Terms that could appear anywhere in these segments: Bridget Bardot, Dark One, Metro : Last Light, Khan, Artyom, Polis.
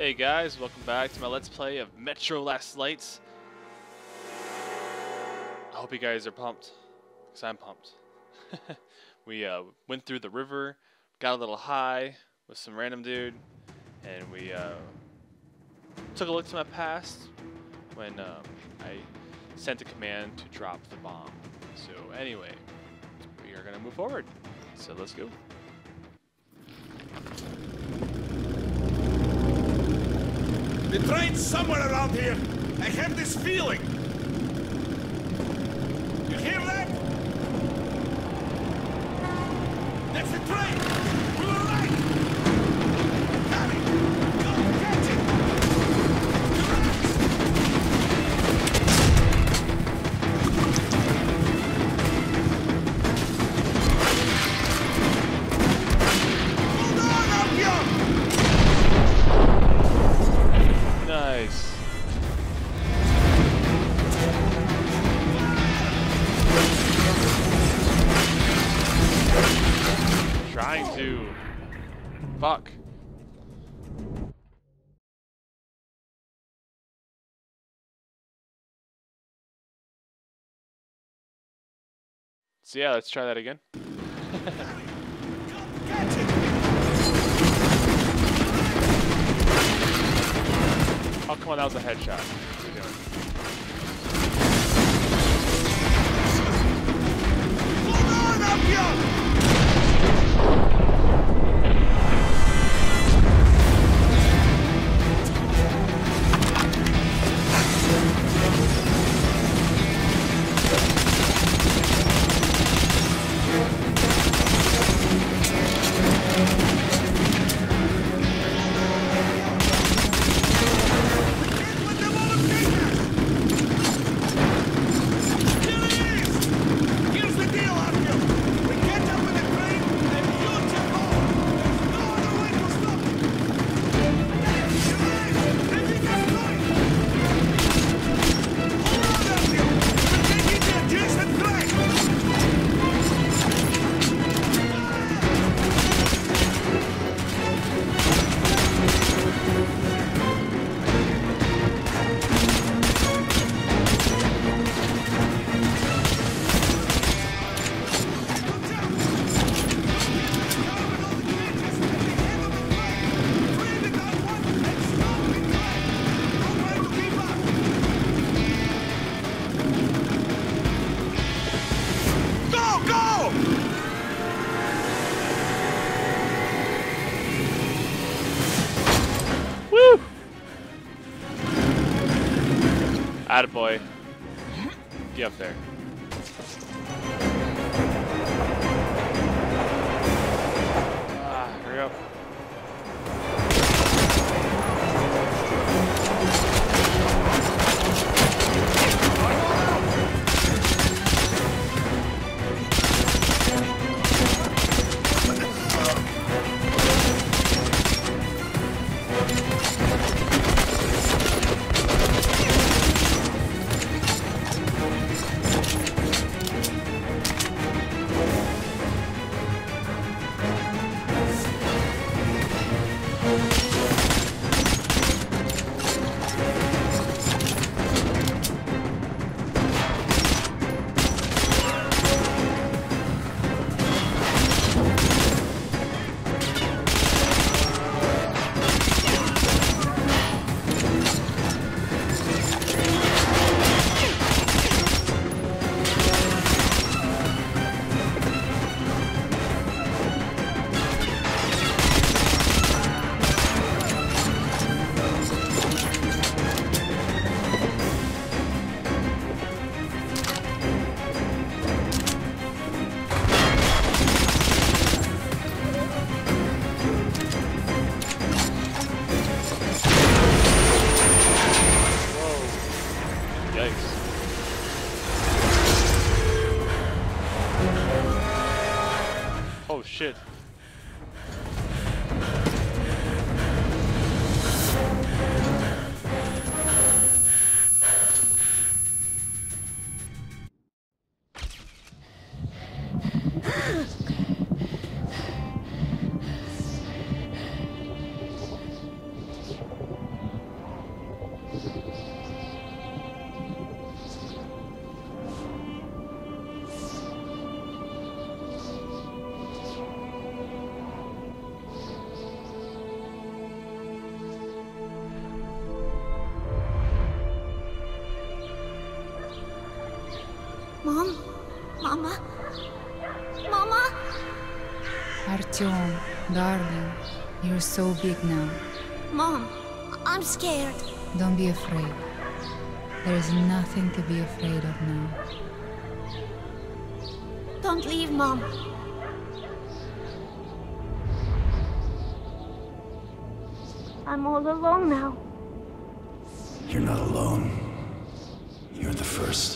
Hey guys, welcome back to my Let's Play of Metro Last Light. I hope you guys are pumped, because I'm pumped. We went through the river, got a little high with some random dude, and we took a look to my past when I sent a command to drop the bomb. So anyway, we are going to move forward, so let's go. The train's somewhere around here. I have this feeling. You hear that? That's the train. We're all right. Coming. Go catch it. Hold on, Artyom. Nice. Trying to... Fuck. So yeah, let's try that again. Oh, come on, that was a headshot. What are we doing? Attaboy. Get up there. Ah, hurry up. Mom? Mama? Mama? Artyom, darling, you're so big now. Mom, I'm scared. Don't be afraid. There is nothing to be afraid of now. Don't leave, Mom. I'm all alone now. You're not alone. You're the first.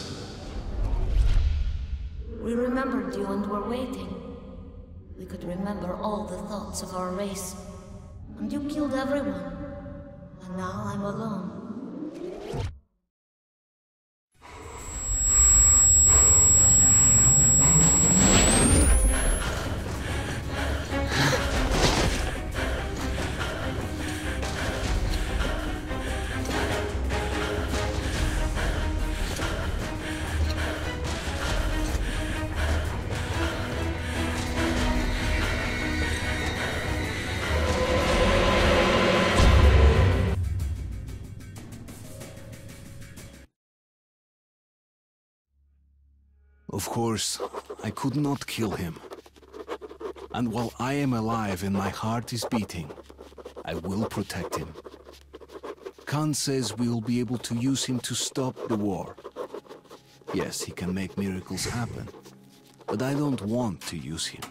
We remembered you and were waiting. We could remember all the thoughts of our race. And you killed everyone. And now I'm alone. Of course, I could not kill him. And while I am alive and my heart is beating, I will protect him. Khan says we will be able to use him to stop the war. Yes, he can make miracles happen, but I don't want to use him.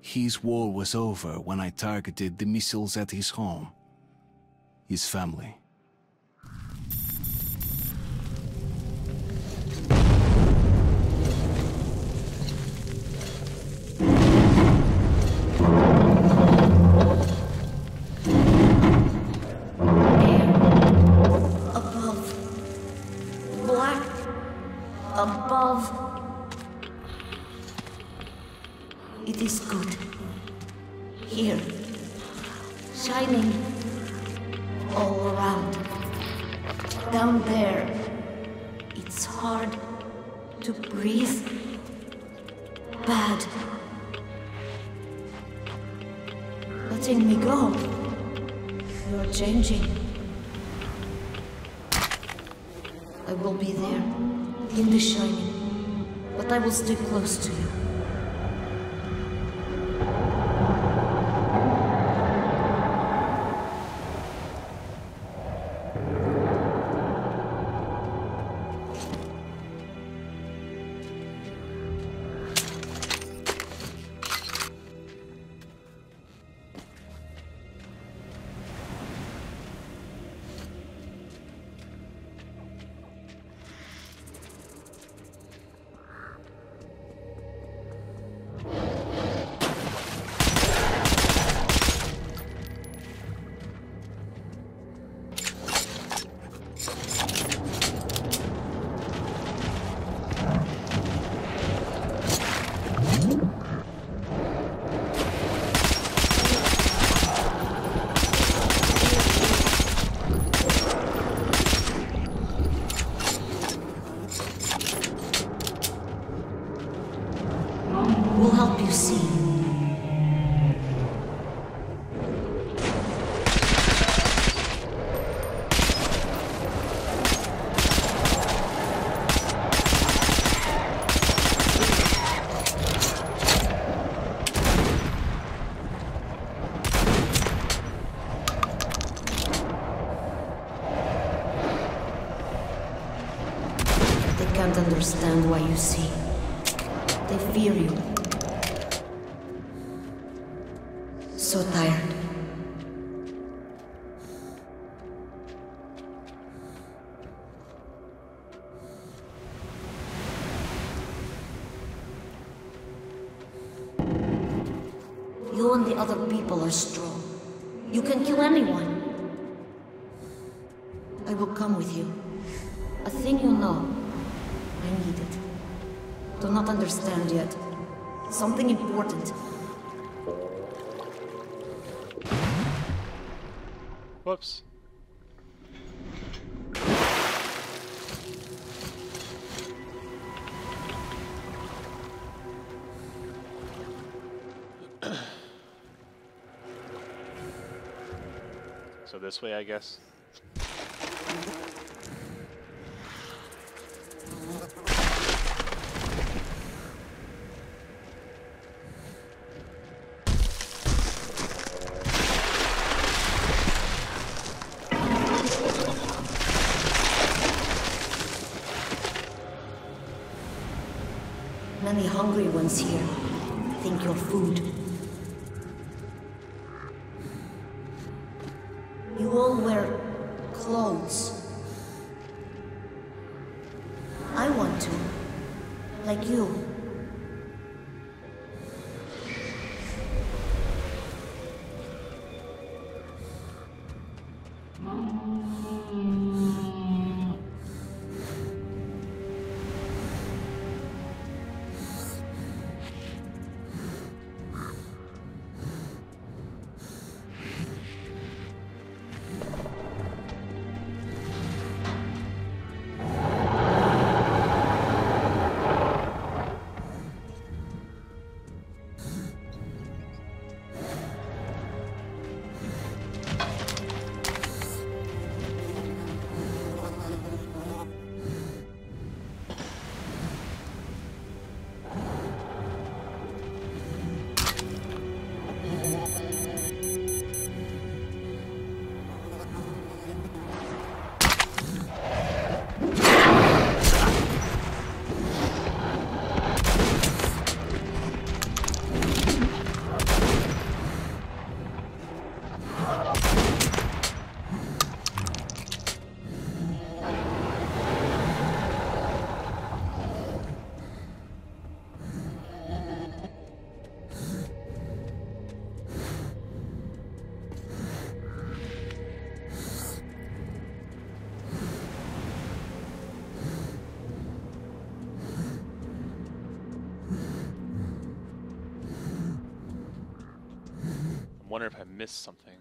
His war was over when I targeted the missiles at his home, his family. Stay close to you. Understand why you see. They fear you. So tired. You and the other people are strong. You can kill anyone. I will come with you. A thing you know. I need it. Do not understand yet. Something important. Whoops. So this way, I guess. hungry ones here. Think you're food. You all wear clothes. I want to. Like you. I wonder if I missed something.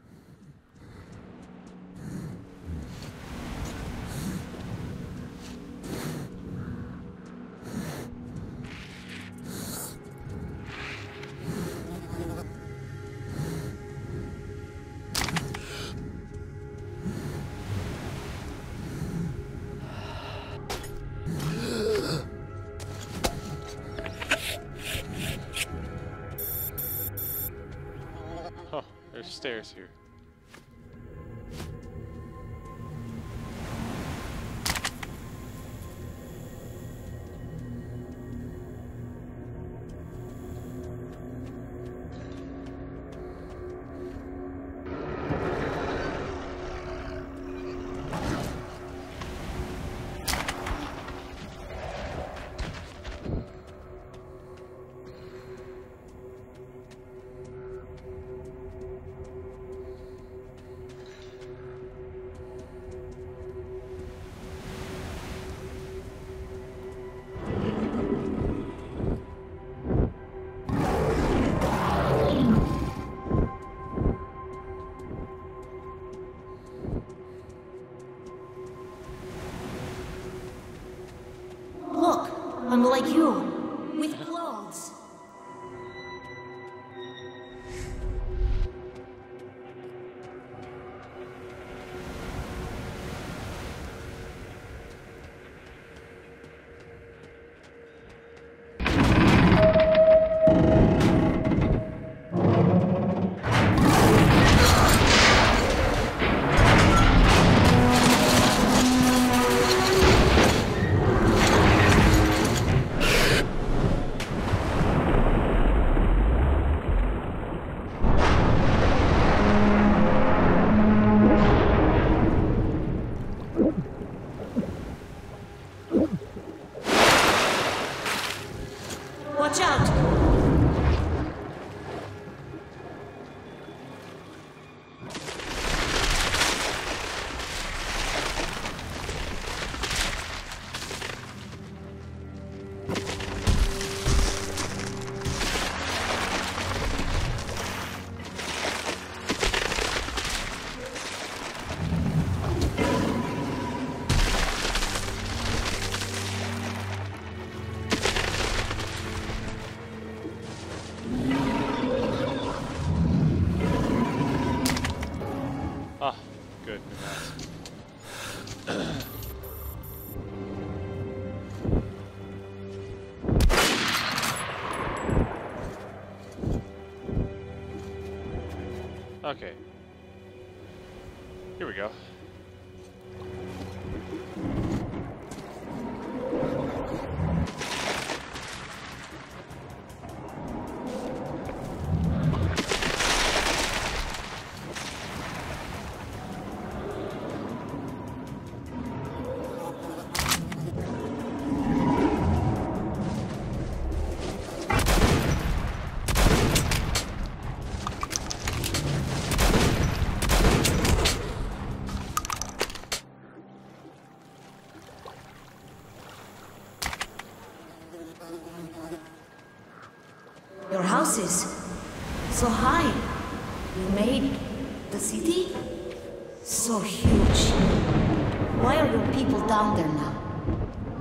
Stairs here. I'm like you, with clothes. Okay. Here we go. houses. So high. We made the city so huge. Why are your people down there now?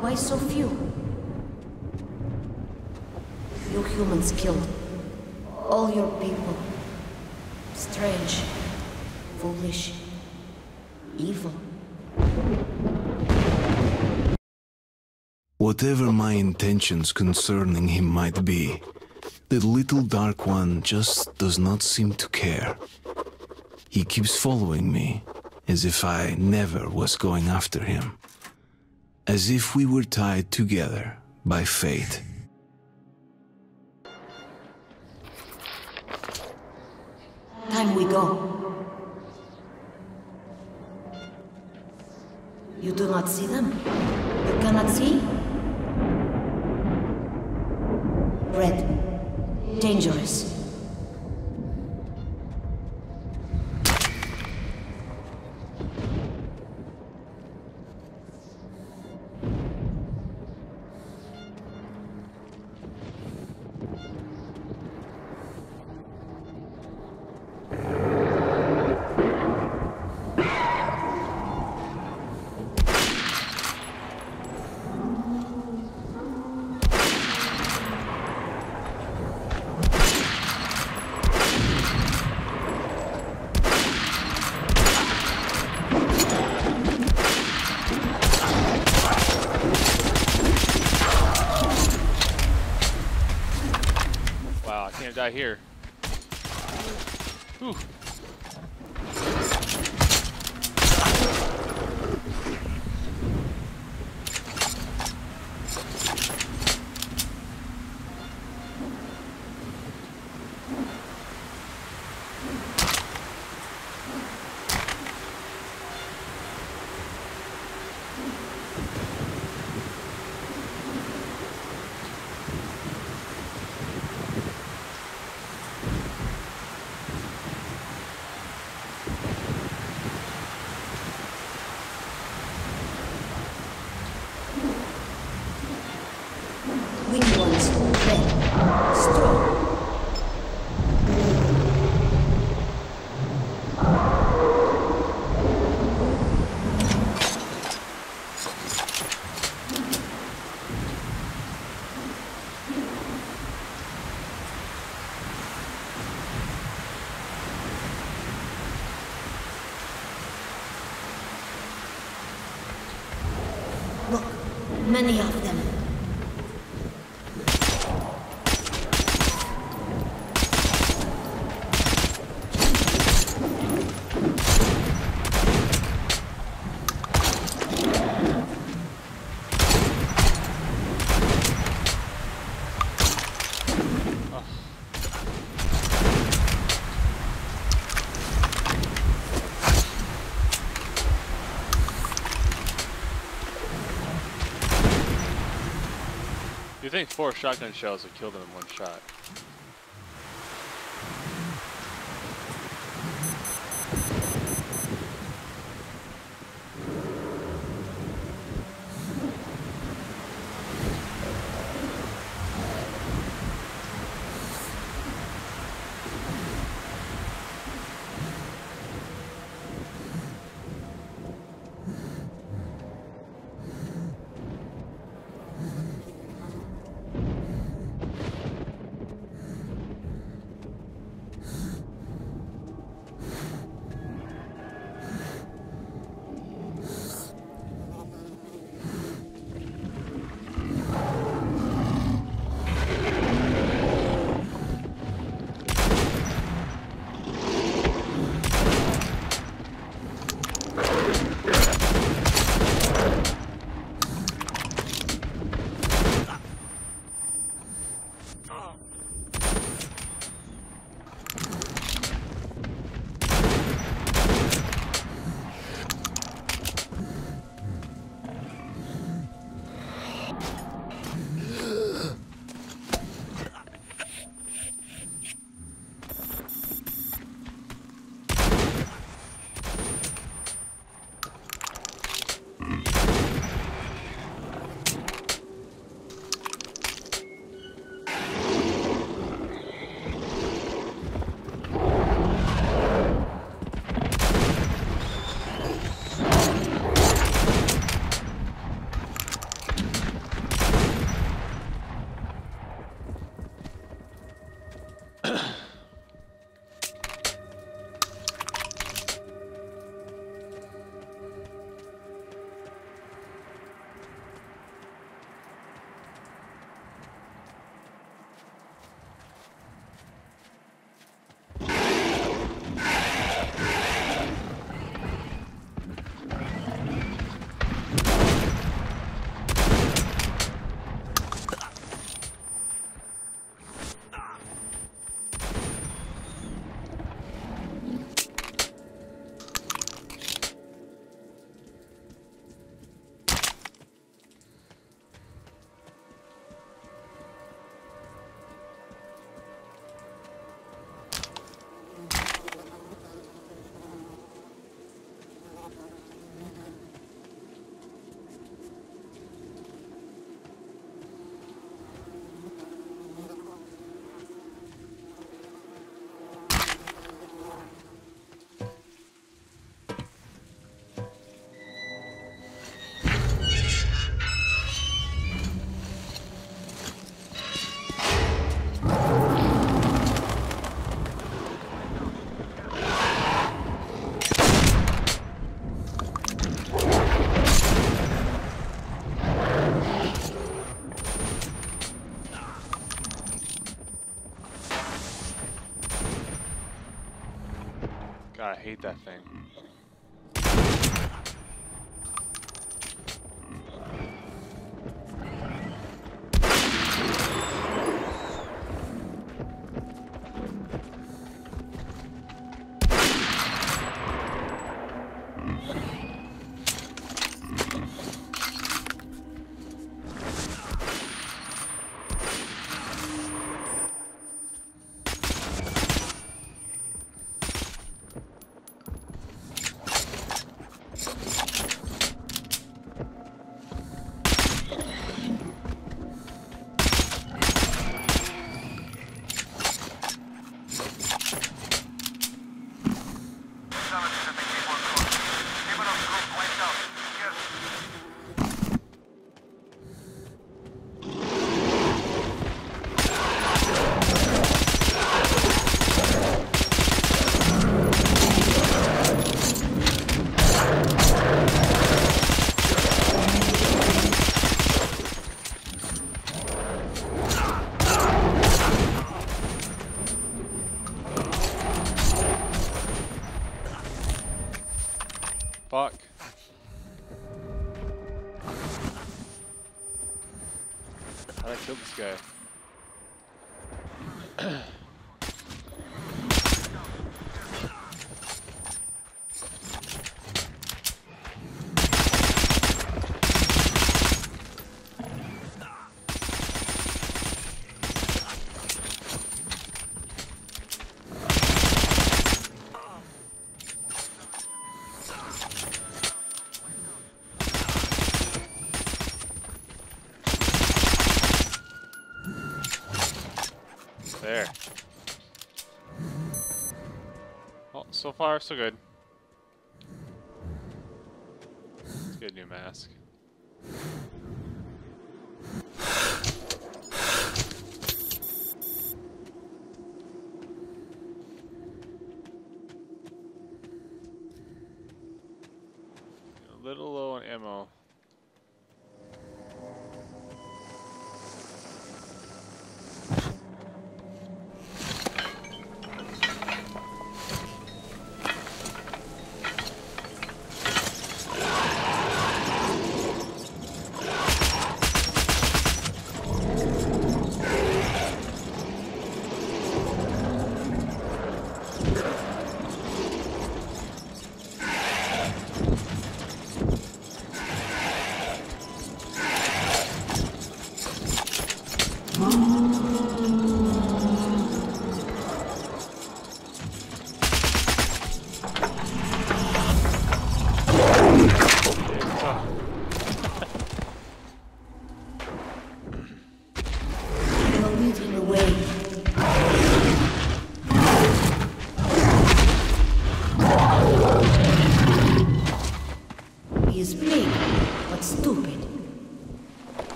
Why so few? You humans killed all your people. Strange, foolish, evil. Whatever my intentions concerning him might be, the little Dark One just does not seem to care. He keeps following me, as if I never was going after him. As if we were tied together by fate. Time we go. You do not see them? You cannot see? Red. Dangerous. Die here. Whew. Many of them. You think 4 shotgun shells would kill them in one shot? God, I hate that thing. So far, so good. Let's get a new mask. A little low on ammo.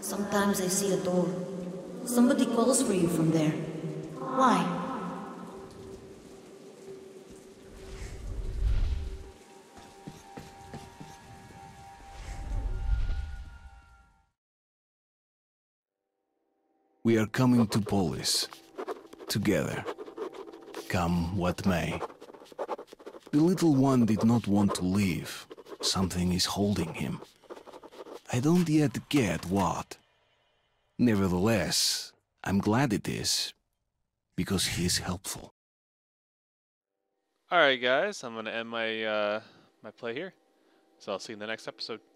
Sometimes I see a door. Somebody calls for you from there. Why? We are coming to Polis. Together. Come what may. The little one did not want to leave. Something is holding him. I don't yet get what. Nevertheless, I'm glad it is, because he is helpful. All right, guys, I'm going to end my play here, so I'll see you in the next episode.